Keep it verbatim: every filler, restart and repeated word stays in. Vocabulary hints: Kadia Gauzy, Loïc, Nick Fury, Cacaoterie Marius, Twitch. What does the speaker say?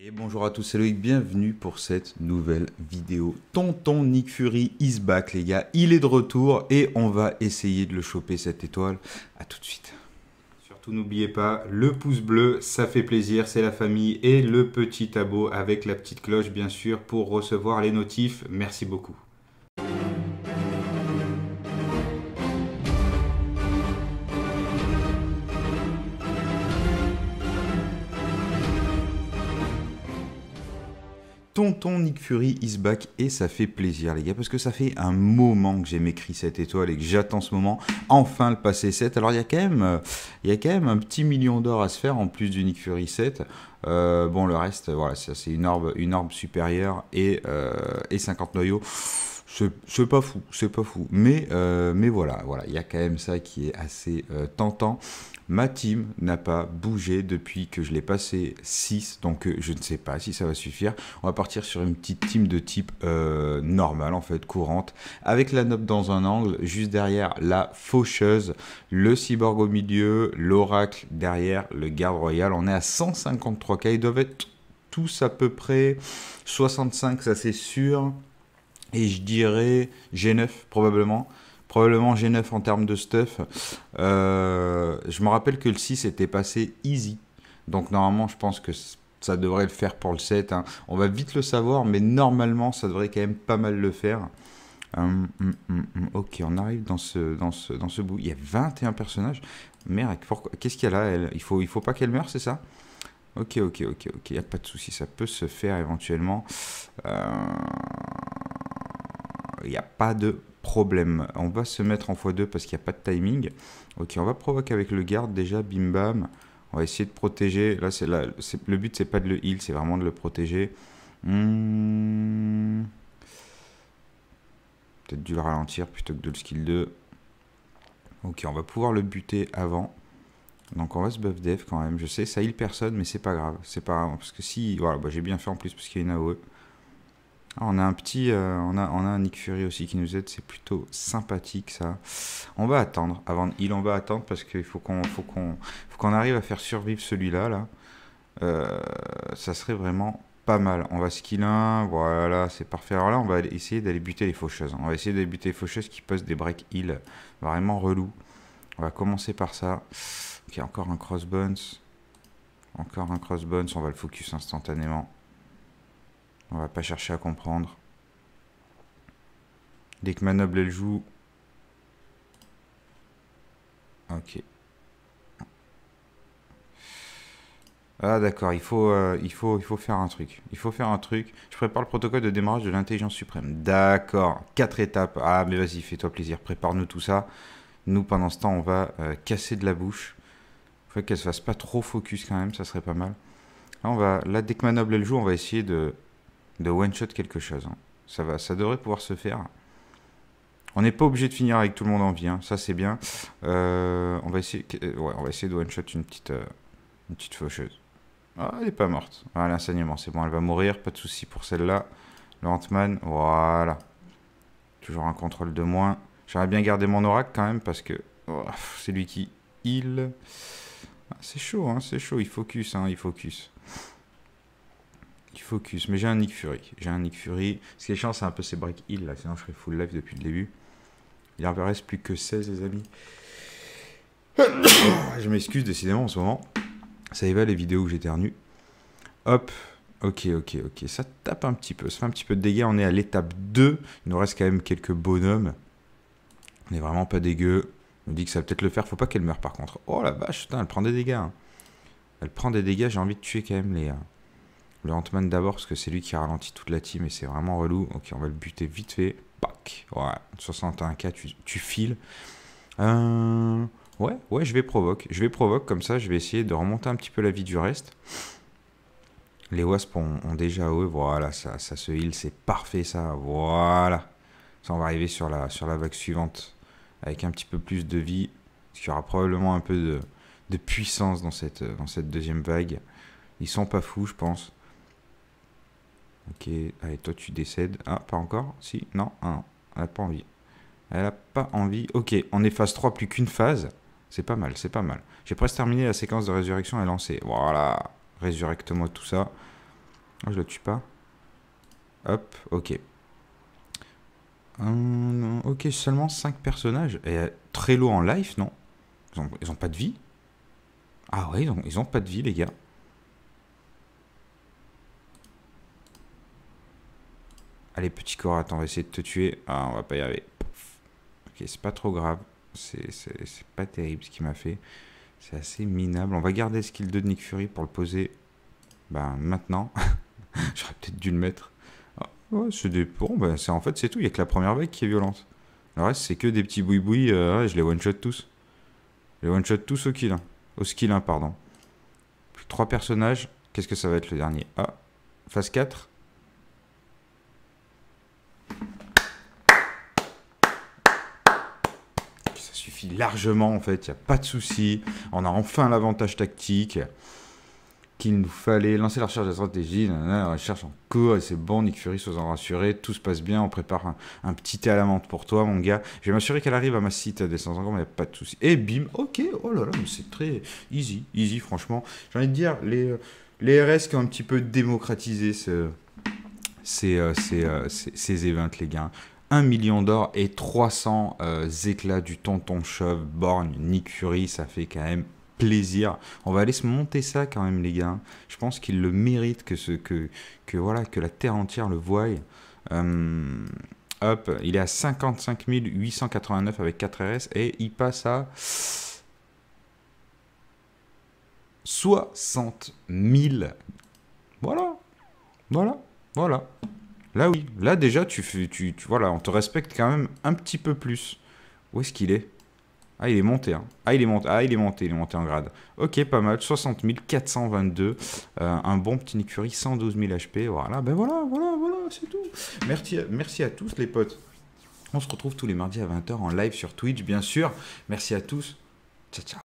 Et bonjour à tous, c'est Loïc, bienvenue pour cette nouvelle vidéo. Tonton Nick Fury is back les gars, il est de retour et on va essayer de le choper cette étoile. A tout de suite. Surtout n'oubliez pas, le pouce bleu, ça fait plaisir, c'est la famille, et le petit abo avec la petite cloche bien sûr pour recevoir les notifs, merci beaucoup. Tonton Nick Fury is back et ça fait plaisir les gars parce que ça fait un moment que j'ai m'écrit cette étoile et que j'attends ce moment, enfin le passer sept. Alors il y a quand même, il y a quand même un petit million d'or à se faire en plus du Nick Fury sept. Euh, bon le reste voilà, ça c'est une orbe, une orbe supérieure et, euh, et cinquante noyaux. C'est pas fou, c'est pas fou, mais, euh, mais voilà, voilà, il y a quand même ça qui est assez euh, tentant. Ma team n'a pas bougé depuis que je l'ai passé six, donc je ne sais pas si ça va suffire. On va partir sur une petite team de type euh, normale, en fait, courante, avec la nope dans un angle, juste derrière la faucheuse, le cyborg au milieu, l'oracle derrière, le garde royal. On est à cent cinquante-trois K, ils doivent être tous à peu près soixante-cinq, ça c'est sûr. Et je dirais G neuf probablement, probablement G neuf en termes de stuff. Euh, je me rappelle que le six était passé easy, donc normalement je pense que ça devrait le faire pour le sept. Hein. On va vite le savoir, mais normalement ça devrait quand même pas mal le faire. Hum, hum, hum, hum. Ok, on arrive dans ce, dans, ce, dans ce bout. Il y a vingt et un personnages. Merde, qu'est-ce qu'il y a là, elle, il faut, il faut pas qu'elle meure, c'est ça? Ok, ok, ok, ok, il n'y a pas de souci, ça peut se faire éventuellement. Euh... Il n'y a pas de problème. On va se mettre en fois deux parce qu'il n'y a pas de timing. Ok, on va provoquer avec le garde déjà, bim bam. On va essayer de protéger. Là, c'est là, le but, c'est pas de le heal, c'est vraiment de le protéger. Hmm. Peut-être dû le ralentir plutôt que de le skill deux. Ok, on va pouvoir le buter avant. Donc on va se buff def quand même. Je sais, ça heal personne, mais c'est pas grave. C'est pas grave parce que si, voilà, bah, j'ai bien fait en plus parce qu'il y a une A O E. Ah, on a un petit, euh, on, a, on a un Nick Fury aussi qui nous aide, c'est plutôt sympathique ça. On va attendre, avant de heal, on va attendre parce qu'il faut qu'on faut qu'on, faut qu'on arrive à faire survivre celui-là. Là. Euh, ça serait vraiment pas mal. On va skill un, voilà, c'est parfait. Alors là, on va essayer d'aller buter les faucheuses. On va essayer d'aller buter les faucheuses qui posent des break heal vraiment relou. On va commencer par ça. Ok, encore un crossbones. Encore un crossbones, on va le focus instantanément. On va pas chercher à comprendre. Dès que ma noble elle joue. Ok. Ah d'accord, il faut, euh, il faut, il faut faire un truc. Il faut faire un truc. Je prépare le protocole de démarrage de l'intelligence suprême. D'accord, quatre étapes. Ah mais vas-y, fais-toi plaisir, prépare-nous tout ça. Nous pendant ce temps, on va euh, casser de la bouche. Faut qu'elle se fasse pas trop focus quand même, ça serait pas mal. Là, on va... Là dès que ma noble elle joue, on va essayer de... de one-shot quelque chose. Hein. Ça, va, ça devrait pouvoir se faire. On n'est pas obligé de finir avec tout le monde en vie. Hein. Ça, c'est bien. Euh, on, va essayer, euh, ouais, on va essayer de one-shot une petite, euh, une petite faucheuse. Ah, elle n'est pas morte. Ah, l'enseignement, c'est bon. Elle va mourir. Pas de souci pour celle-là. Le Ant-Man, voilà. Toujours un contrôle de moins. J'aurais bien gardé mon oracle quand même parce que oh, c'est lui qui heal. Ah, c'est chaud, hein, c'est chaud. Il focus, hein, il focus. Focus, mais j'ai un Nick Fury. J'ai un Nick Fury. Ce qui est chiant, c'est un peu ces break heal là, sinon je ferais full life depuis le début. Il en reste plus que seize, les amis. Je m'excuse décidément en ce moment. Ça y va les vidéos où j'éternue. Hop, ok, ok, ok. Ça tape un petit peu, ça fait un petit peu de dégâts. On est à l'étape deux. Il nous reste quand même quelques bonhommes. On est vraiment pas dégueu. On dit que ça va peut-être le faire. Faut pas qu'elle meure par contre. Oh la vache, putain, elle prend des dégâts. Hein. Elle prend des dégâts. J'ai envie de tuer quand même les. Le Ant-Man d'abord, parce que c'est lui qui ralentit toute la team et c'est vraiment relou. Ok, on va le buter vite fait. Pac. Ouais, soixante et un K, tu, tu files. Euh... Ouais, ouais, je vais provoquer. Je vais provoquer, comme ça, je vais essayer de remonter un petit peu la vie du reste. Les wasps ont, ont déjà A O E. Voilà, ça, ça se heal, c'est parfait, ça. Voilà. Ça, on va arriver sur la, sur la vague suivante avec un petit peu plus de vie. Parce qu'il y aura probablement un peu de, de puissance dans cette, dans cette deuxième vague. Ils sont pas fous, je pense. Ok, allez, toi tu décèdes. Ah, pas encore? Si? Non? Ah non, elle n'a pas envie. Elle n'a pas envie. Ok, on est phase trois, plus qu'une phase. C'est pas mal, c'est pas mal. J'ai presque terminé la séquence de résurrection et lancée. Voilà, résurrecte-moi tout ça. Je le tue pas. Hop, ok. Hum, ok, seulement cinq personnages. Et très lourd en life, non? Ils ont, ils ont pas de vie? Ah ouais, ils ont, ils ont pas de vie, les gars. Allez, petit corps, attends, on va essayer de te tuer. Ah, on va pas y arriver. Ok, c'est pas trop grave. C'est pas terrible ce qu'il m'a fait. C'est assez minable. On va garder skill deux de Nick Fury pour le poser. Ben, maintenant. J'aurais peut-être dû le mettre. Ouais, c'est des... Bon, ben, en fait, c'est tout. Il n'y a que la première vague qui est violente. Le reste, c'est que des petits boui-boui. Euh, je les one-shot tous. Je les one-shot tous au kill un. Au skill un, pardon. Trois personnages. Qu'est-ce que ça va être le dernier? Ah, phase quatre. Ça suffit largement, en fait. Il n'y a pas de souci. On a enfin l'avantage tactique qu'il nous fallait. Lancer la recherche de la stratégie, nanana, la recherche en cours, et c'est bon, Nick Fury, sois-en rassuré, tout se passe bien, on prépare un, un petit thé à la menthe pour toi, mon gars. Je vais m'assurer qu'elle arrive à ma citadelle sans encore, mais pas de souci. Et bim, ok, oh là là, mais c'est très easy, easy, franchement. J'ai envie de dire, les, les R S qui ont un petit peu démocratisé ce, ces, ces, ces, ces events, les gars. un million d'or et trois cents euh, éclats du tonton chauve, borgne, Nick Fury, ça fait quand même plaisir. On va aller se monter ça quand même, les gars. Je pense qu'il le mérite, que ce que que voilà, que la terre entière le voie. Euh, hop, il est à cinquante-cinq mille huit cent quatre-vingt-neuf avec quatre R S et il passe à soixante mille. Voilà, voilà, voilà. Là oui, là déjà tu fais, tu, tu voilà, on te respecte quand même un petit peu plus. Où est-ce qu'il est ? Ah, il est monté, hein. Ah, il est monté, ah, il est monté, il est monté en grade. Ok, pas mal, soixante mille quatre cent vingt-deux, euh, un bon petit Nick Fury, cent douze mille H P, voilà, ben voilà, voilà, voilà, c'est tout. Merci, merci à tous les potes. On se retrouve tous les mardis à vingt heures en live sur Twitch, bien sûr. Merci à tous. Ciao, ciao.